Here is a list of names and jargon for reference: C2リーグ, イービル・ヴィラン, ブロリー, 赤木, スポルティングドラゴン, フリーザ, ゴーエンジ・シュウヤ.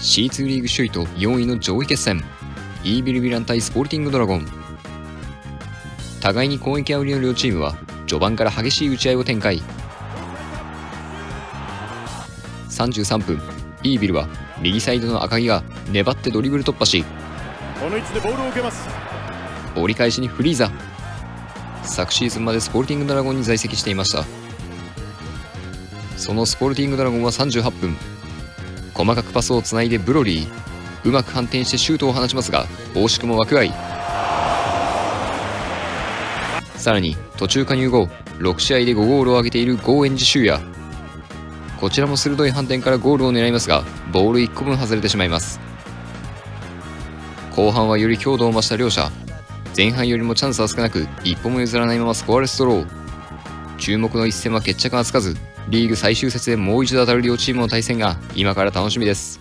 C2 リーグ首位と4位の上位決戦、イービル・ヴィラン対スポルティングドラゴン。互いに攻撃あうりの両チームは序盤から激しい打ち合いを展開。33分、イービルは右サイドの赤木が粘ってドリブル突破し、この位置でボールを受けます。折り返しにフリーザ。昨シーズンまでスポルティングドラゴンに在籍していました。そのスポルティングドラゴンは38分、細かくパスをつないでブロリー、うまく反転してシュートを放ちますが惜しくも枠外。さらに途中加入後6試合で5ゴールを挙げているゴーエンジ・シュウヤ、こちらも鋭い反転からゴールを狙いますがボール1個分外れてしまいます。後半はより強度を増した両者、前半よりもチャンスは少なく一歩も譲らないままスコアレスドロー。注目の一戦は決着がつかず、リーグ最終節でもう一度当たる両チームの対戦が今から楽しみです。